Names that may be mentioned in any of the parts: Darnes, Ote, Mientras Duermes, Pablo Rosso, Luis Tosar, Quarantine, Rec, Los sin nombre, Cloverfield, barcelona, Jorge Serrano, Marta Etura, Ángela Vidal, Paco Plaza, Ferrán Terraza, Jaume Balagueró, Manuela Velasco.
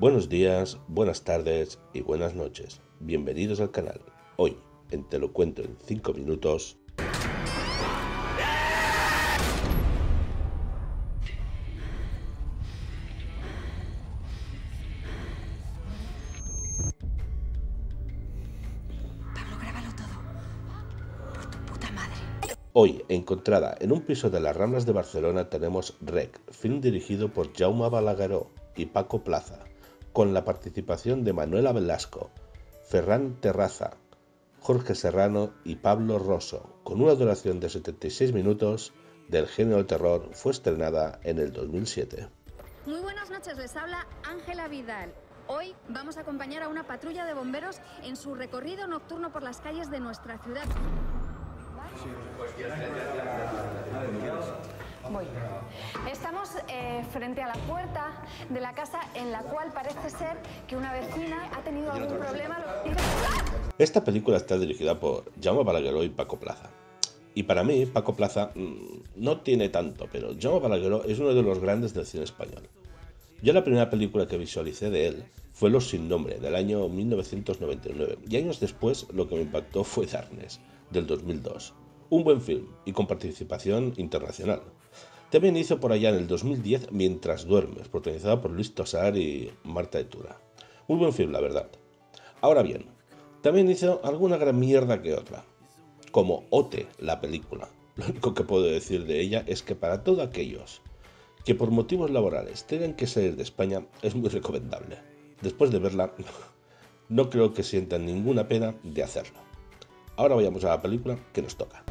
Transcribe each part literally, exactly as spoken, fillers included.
Buenos días, buenas tardes y buenas noches. Bienvenidos al canal. Hoy, en Te lo cuento en cinco minutos... Hoy, encontrada en un piso de las Ramblas de Barcelona, tenemos Rec, film dirigido por Jaume Balagueró y Paco Plaza, con la participación de Manuela Velasco, Ferrán Terraza, Jorge Serrano y Pablo Rosso, con una duración de setenta y seis minutos, del género del terror. Fue estrenada en el dos mil siete. Muy buenas noches, les habla Ángela Vidal. Hoy vamos a acompañar a una patrulla de bomberos en su recorrido nocturno por las calles de nuestra ciudad. Voy. Estamos eh, frente a la puerta de la casa en la cual parece ser que una vecina ha tenido algún problema. Esta película está dirigida por Jaume Balagueró y Paco Plaza. Y para mí, Paco Plaza mmm, no tiene tanto, pero Jaume Balagueró es uno de los grandes del cine español. Yo la primera película que visualicé de él fue Los Sin Nombre, del año mil novecientos noventa y nueve, y años después lo que me impactó fue Darnes, del dos mil dos. Un buen film y con participación internacional. También hizo por allá en el dos mil diez Mientras Duermes, protagonizada por Luis Tosar y Marta Etura. Un buen film, la verdad. Ahora bien, también hizo alguna gran mierda que otra, como Ote, la película. Lo único que puedo decir de ella es que para todos aquellos que por motivos laborales tengan que salir de España, es muy recomendable. Después de verla, no creo que sientan ninguna pena de hacerlo. Ahora vayamos a la película que nos toca.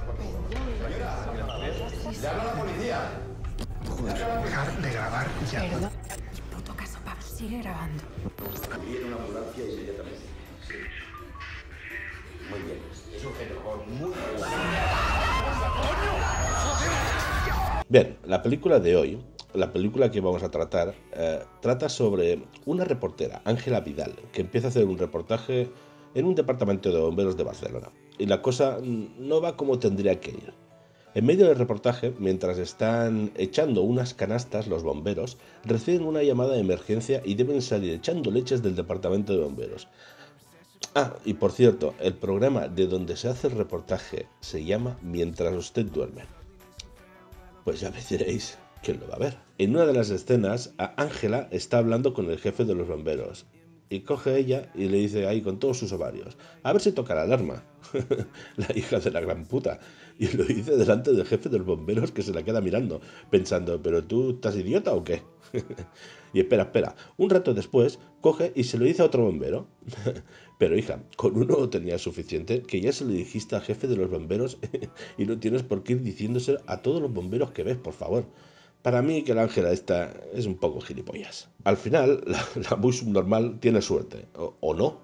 ¡Le habla la policía! Joder, dejar de grabar ya. Perdón. El puto caso, Pablo, sigue grabando. Viene una ambulancia inmediatamente. Sí. Muy bien. Es un error muy grave. Bien, la película de hoy, la película que vamos a tratar, eh, trata sobre una reportera, Ángela Vidal, que empieza a hacer un reportaje en un departamento de bomberos de Barcelona. Y la cosa no va como tendría que ir. En medio del reportaje, mientras están echando unas canastas, los bomberos reciben una llamada de emergencia y deben salir echando leches del departamento de bomberos. Ah, y por cierto, el programa de donde se hace el reportaje se llama Mientras usted duerme. Pues ya me diréis, ¿quién lo va a ver? En una de las escenas, Ángela está hablando con el jefe de los bomberos. Y coge ella y le dice ahí con todos sus ovarios, a ver si toca la alarma. La hija de la gran puta. Y lo dice delante del jefe de los bomberos, que se la queda mirando, pensando, ¿pero tú estás idiota o qué? Y espera, espera. Un rato después, coge y se lo dice a otro bombero. Pero hija, con uno tenía suficiente, que ya se lo dijiste al jefe de los bomberos y no tienes por qué ir diciéndose a todos los bomberos que ves, por favor. Para mí que la Ángela esta es un poco gilipollas. Al final, la, la muy subnormal tiene suerte, o, o no,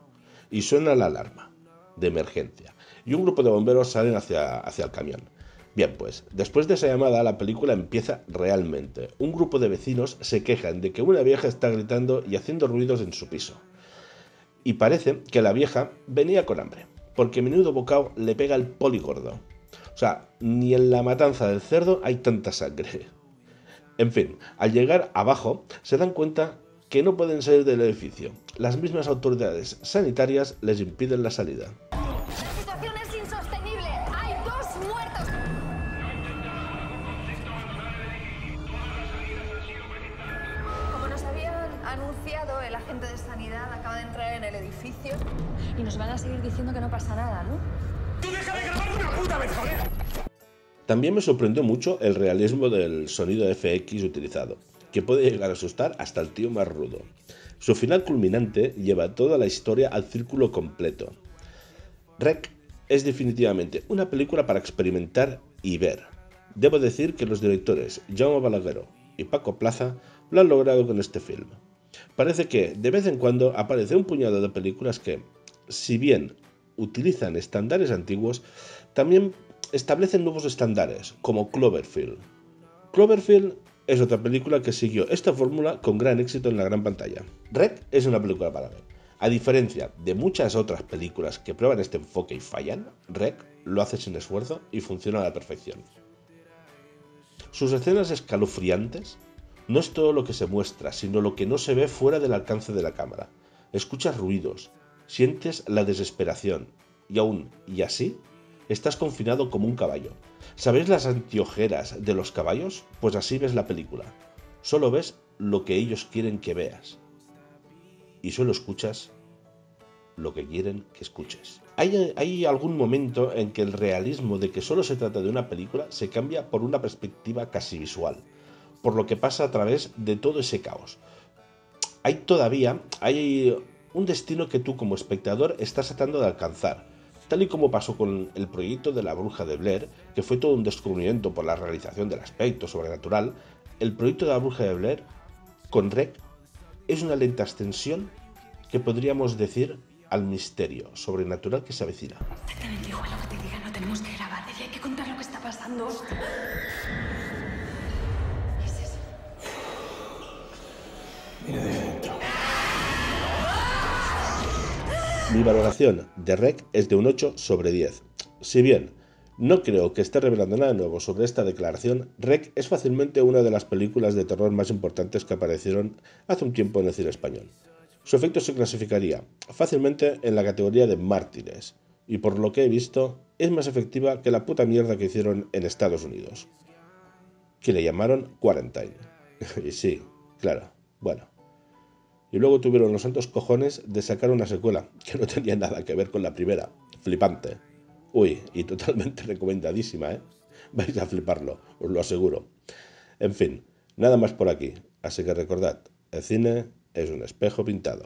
y suena la alarma de emergencia. Y un grupo de bomberos salen hacia, hacia el camión. Bien, pues, después de esa llamada, la película empieza realmente. Un grupo de vecinos se quejan de que una vieja está gritando y haciendo ruidos en su piso. Y parece que la vieja venía con hambre, porque menudo bocado le pega el poligordo. O sea, ni en la matanza del cerdo hay tanta sangre. En fin, al llegar abajo se dan cuenta que no pueden salir del edificio. Las mismas autoridades sanitarias les impiden la salida. La situación es insostenible. Hay dos muertos. Como nos habían anunciado, el agente de sanidad acaba de entrar en el edificio y nos van a seguir diciendo que no pasa nada, ¿no? ¡Tú deja de grabar una puta vez, joder! También me sorprendió mucho el realismo del sonido F X utilizado, que puede llegar a asustar hasta el tío más rudo. Su final culminante lleva toda la historia al círculo completo. Rec es definitivamente una película para experimentar y ver. Debo decir que los directores Jaume Balagueró y Paco Plaza lo han logrado con este film. Parece que de vez en cuando aparece un puñado de películas que, si bien utilizan estándares antiguos, también establecen nuevos estándares, como Cloverfield. Cloverfield es otra película que siguió esta fórmula con gran éxito en la gran pantalla. Rec es una película para ver. A diferencia de muchas otras películas que prueban este enfoque y fallan, Rec lo hace sin esfuerzo y funciona a la perfección. Sus escenas escalofriantes, No es todo lo que se muestra, sino lo que no se ve fuera del alcance de la cámara. Escuchas ruidos, sientes la desesperación, y aún, y así, estás confinado como un caballo. ¿Sabéis las anteojeras de los caballos? Pues así ves la película. Solo ves lo que ellos quieren que veas. Y solo escuchas lo que quieren que escuches. Hay, hay algún momento en que el realismo de que solo se trata de una película se cambia por una perspectiva casi visual, por lo que pasa a través de todo ese caos. Hay todavía hay un destino que tú como espectador estás tratando de alcanzar, tal y como pasó con el proyecto de la bruja de Blair, que fue todo un descubrimiento por la realización del aspecto sobrenatural. El proyecto de la bruja de Blair con Rec es una lenta extensión que podríamos decir al misterio sobrenatural que se avecina. Exactamente igual lo que te digan, no tenemos que grabar, y hay que contar lo que está pasando. ¿Qué es eso? Mira de dentro. Mi valoración de Rec es de un ocho sobre diez. Si bien no creo que esté revelando nada nuevo sobre esta declaración, Rec es fácilmente una de las películas de terror más importantes que aparecieron hace un tiempo en el cine español. Su efecto se clasificaría fácilmente en la categoría de mártires, y por lo que he visto, es más efectiva que la puta mierda que hicieron en Estados Unidos, que le llamaron Quarantine. Y sí, claro, bueno. Y luego tuvieron los santos cojones de sacar una secuela, que no tenía nada que ver con la primera. Flipante. Uy, y totalmente recomendadísima, ¿eh? Vais a fliparlo, os lo aseguro. En fin, nada más por aquí, así que recordad, el cine es un espejo pintado.